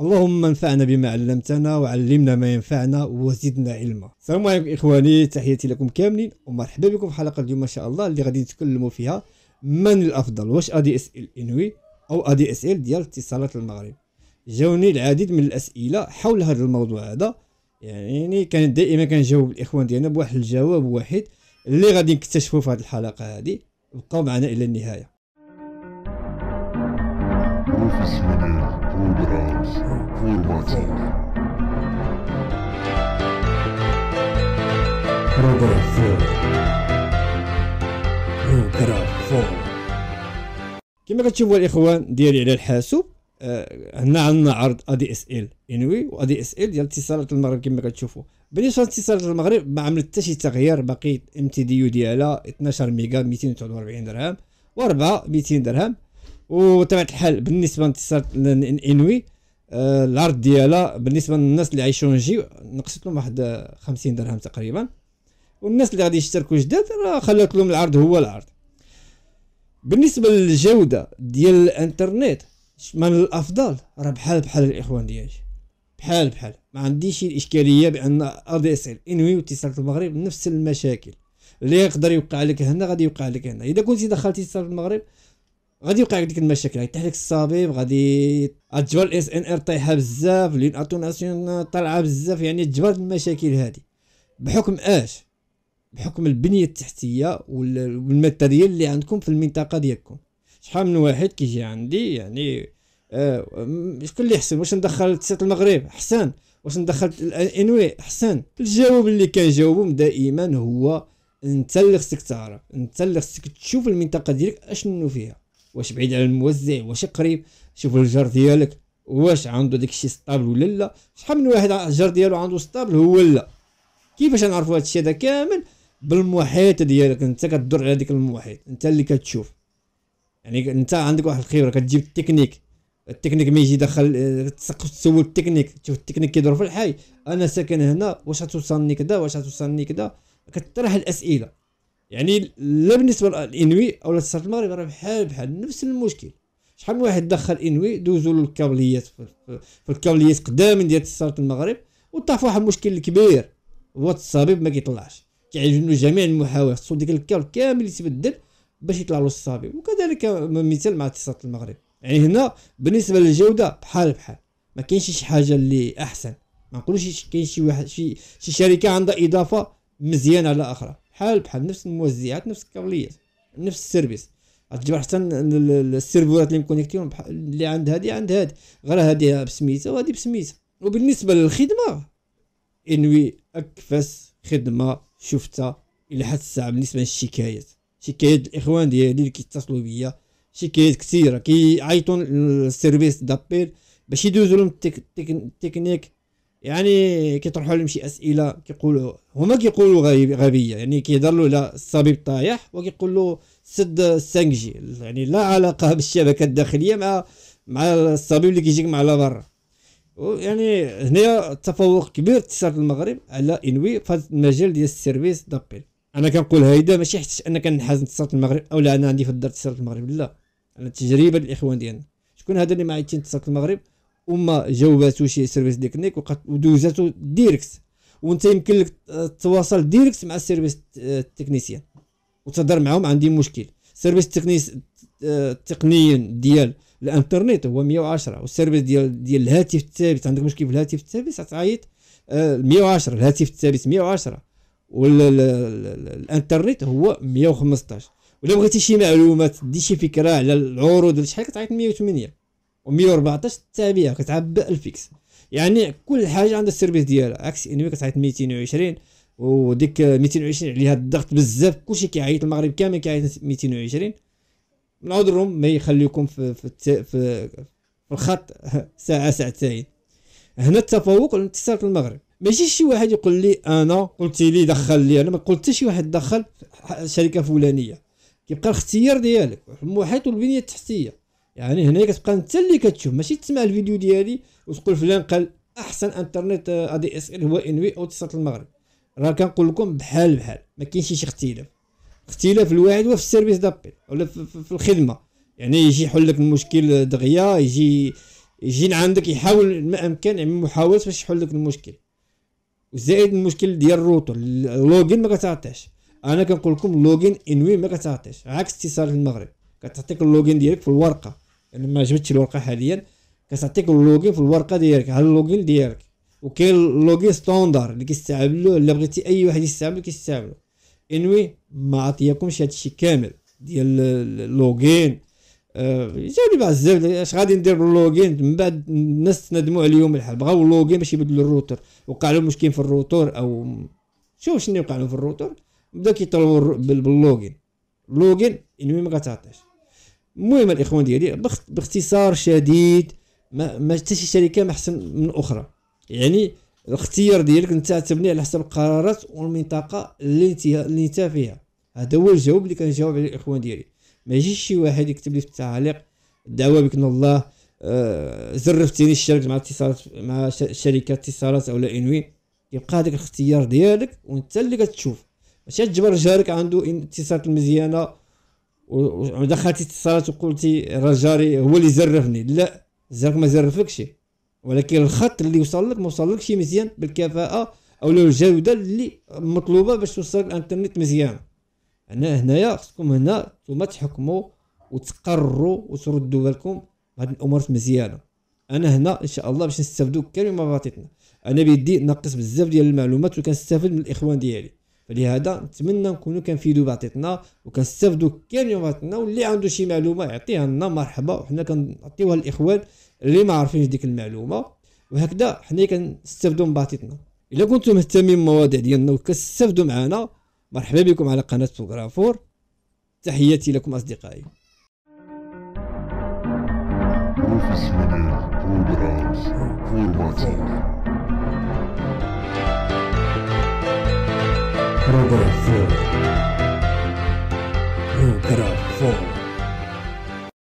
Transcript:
اللهم انفعنا بما علمتنا وعلمنا ما ينفعنا وزدنا علما. السلام عليكم اخواني، تحياتي لكم كاملين ومرحبا بكم في حلقه اليوم ان شاء الله اللي غادي نتكلموا فيها من الافضل واش ADSL انوي او ADSL ديال اتصالات المغرب. جاوني العديد من الاسئله حول هذا الموضوع هذا، يعني كان دائما كنجاوب الاخوان ديالنا بواحد الجواب واحد اللي غادي نكتشفوا في هذه الحلقه هذه. بقاو معنا الى النهايه. كما كتشوفوا الاخوان ديالي على الحاسوب، هنا عندنا عرض ADSL انوي و ADSL ديال اتصالات المغرب. كما كتشوفوا بالنسبه لاتصالات المغرب ما عملت حتى شي تغيير، باقي MTDU ديالها 12 ميجا 249 درهم و 4 200 درهم. وطبيعة الحال بالنسبه لاتصالات انوي العرض ديالها بالنسبه للناس اللي غيشونجيو نقصت لهم واحد 50 درهم تقريبا، والناس اللي غادي يشتركوا جداد راه خلات لهم العرض هو العرض. بالنسبه للجوده ديال الانترنت من الافضل راه بحال الاخوان ديالي بحال ما عنديش شي اشكاليه بان ADSL انوي واتصالات المغرب نفس المشاكل اللي يقدر يوقع لك هنا غادي يوقع لك هنا. اذا كنتي دخلتي اتصالات المغرب غادي يوقع لك ديك المشاكل، غيطيح لك الصبيب، غادي الجبال SNR طايحه بزاف، لين اتوناسيون طالعه بزاف، يعني جبال المشاكل هادي بحكم اش؟ بحكم البنيه التحتيه والماتيريال اللي عندكم في المنطقه ديالكم. شحال من واحد كيجي عندي يعني شكون اللي احسن، واش ندخل اتصالات المغرب احسن، واش ندخل الانوي احسن؟ الجواب اللي كنجاوبهم دائما هو انت اللي خصك تعرف، انت اللي خصك تشوف المنطقه ديالك اشنو فيها، واش بعيد على الموزع، واش قريب، شوف الجار ديالك واش عنده داكشي سطابل ولا لا. شحال من واحد الجار ديالو عنده سطابل هو لا. كيفاش غنعرفوا هادشي هذا كامل؟ بالمحيط ديالك، انت كتدور على ديك المحيط، انت اللي كتشوف، يعني انت عندك واحد الخبره، كتجيب التكنيك ما يجي دخل تسول التكنيك، تشوف التكنيك كيدور في الحي، انا ساكن هنا، واش غتوصلني كذا، واش غتوصلني كذا، كتطرح الاسئله. يعني لا بالنسبه للانوي او اتصالات المغرب راه بحال نفس المشكل. شحال من واحد دخل انوي دوزوا له الكابليات في الكابليات قدام ديال اتصالات المغرب وطاف واحد المشكل كبير، هو الصبيب ما كيطلعش، كيعجبنو جميع المحاولات، خصو ديك الكابل كامل يتبدل باش يطلع له الصبيب. وكذلك مثال مع اتصالات المغرب. يعني هنا بالنسبه للجوده بحال ما كاينش شي حاجه اللي احسن، ما نقولوش كاين شي واحد شي شركه عندها اضافه مزيانه على اخرى، بحال نفس الموزعات، نفس الكابليات، نفس السيرفيس. غتجبر حتى السيرفرات اللي مكونيكتيهم اللي عند هادي عند هادي، غير هادي بسميتها وهادي بسميتها. وبالنسبه للخدمه انوي اكفس خدمه شفتها الى حد الساعه بالنسبه للشكايات. شكايات الاخوان ديالي اللي كيتصلوا بيا شكايات كثيره، كيعيطوا للسيرفيس دابيل باش يدوزوا لهم التكنيك، يعني كيطرحوا لهم شي اسئله، كيقولوا هما كيقولوا غبيه، يعني كيهضروا على الصبيب طايح وكيقول له سد 5G، يعني لا علاقه بالشبكه الداخليه مع الصبيب اللي كيجيك مع على برا. يعني هنا تفوق كبير اتصالات المغرب على انوي في هذا المجال ديال السيرفيس دابيل. انا كنقول هيدا ماشي حيت انا كنحاز اتصالات المغرب او لا انا عندي في الدار اتصالات المغرب، لا، على التجربه الاخوان ديالنا. شكون هذا اللي ما عيطش اتصالات المغرب وما جاوباتو شي سيرفيس تكنيك ودوزاتو ديريكت، وانت يمكن لك تتواصل ديريكت مع السيرفيس التكنيسيان وتهضر معاهم عندي مشكل. السيرفيس التقني ديال الانترنت هو 110، والسيرفيس ديال الهاتف الثابت، عندك مشكل في الهاتف الثابت غتعيط 110، الهاتف الثابت 110 والانترنت هو 115. ولا بغيتي شي معلومات دي شي فكره على العروض ولا شحال كتعيط 108 و114 التابعه كتعبى الفيكس، يعني كل حاجه عندها السيرفيس ديالها. عكس انوي كتعيط 220 وديك 220 عليها الضغط بزاف، كلشي كيعيط، المغرب كامل كيعيط 220. من عذرهم ما يخليكم في الخط ساعه ساعتين. هنا التفوق لاتصالات المغرب. ماشي شي واحد يقول لي انا قلت لي دخل لي، انا ما قلت شي واحد دخل شركه فلانيه، كيبقى الاختيار ديالك المحيط والبنيه التحتيه. يعني هنا كتبقى انت اللي كتشوف، ماشي تسمع الفيديو ديالي وتقول فلان قال احسن انترنت ADSL هو انوي او اتصالات المغرب. راه كنقول لكم بحال ما كاينش شي اختلاف الواحد هو في السيرفيس دابيل ولا في الخدمه، يعني يجي يحل لك المشكل دغيا، يجي يجي لعندك يحاول ما امكن يعمل محاولات باش يحل لك المشكل. وزائد المشكل ديال الروتر اللوجين ما كتعطيش. انا كنقول لكم لوجين انوي ما كتعطيش، عكس اتصال المغرب كتعطيك اللوجين ديالك في الورقه. انا ما جبتش الورقه حاليا، كتعطيك اللوجين في الورقه ديالك على اللوجين ديالك. وكاين اللوجين ستاندر اللي كيستعملوه اللي بغيتي اي واحد يستعمل كيستعملو. انوي ما عطيكمش هادشي كامل ديال اللوجين. جاوني بعض الزبد اش غادي ندير باللوجين، من بعد الناس تندموا على اليوم الحال، بغاو اللوجين باش يبدلوا الروتر، وقع لهم مشكل في الروتر او شوف شنو وقع لهم في الروتر، بدا كيطلبوا باللوجين. اللوجين انوي ما كتعطيش. المهم الاخوان ديالي باختصار شديد ما حتى شي شركه ما احسن من اخرى، يعني الاختيار ديالك انت تبني على حسب القرارات والمنطقه اللي انت فيها. هذا هو الجواب اللي كنجاوب عليه الاخوان ديالي. ما يجيش شي واحد يكتب لي في التعليق دعوة بك ان الله زرفتيني الشركة مع اتصالات مع شركة اتصالات اولا انوي. يبقى هذاك الاختيار ديالك وانت اللي كتشوف، ماشي تجبر جارك عنده اتصالات مزيانه ودخلتي اتصالات وقلتي راه جاري هو اللي زرفني. لا، جارك ما زرفكش، ولكن الخط اللي وصل لك ما وصلكش مزيان بالكفاءه او الجوده اللي مطلوبه باش توصلك الانترنت مزيان. انا هنايا خصكم هنا نتوما تحكموا وتقرروا وتردوا بالكم بهاد الامور مزيانه. انا هنا ان شاء الله باش نستافدوا كامل ما فاتتنا. انا بيدي ناقص بزاف ديال المعلومات وكنستافد من الاخوان ديالي، فلهذا نتمنى نكونوا كنفيدوا بعضياتنا وكنستافدوا كامل ما فاتتنا. واللي عنده شي معلومه يعطيها لنا مرحبا، وحنا كنعطيوها للاخوان اللي ما عارفينش ديك المعلومه، وهكذا حنا كنستافدوا من بعضياتنا. الا كنتم مهتمين بالمواضيع ديالنا وكتستافدوا معنا، مرحبا بكم على قناة بروغرافور. تحياتي لكم أصدقائي.